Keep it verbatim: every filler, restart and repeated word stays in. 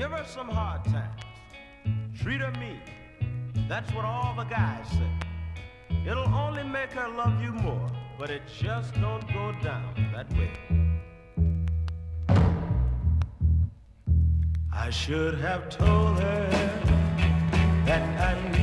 Give her some hard times. Treat her mean. That's what all the guys say. It'll only make her love you more, but it just don't go down that way. I should have told her that I knew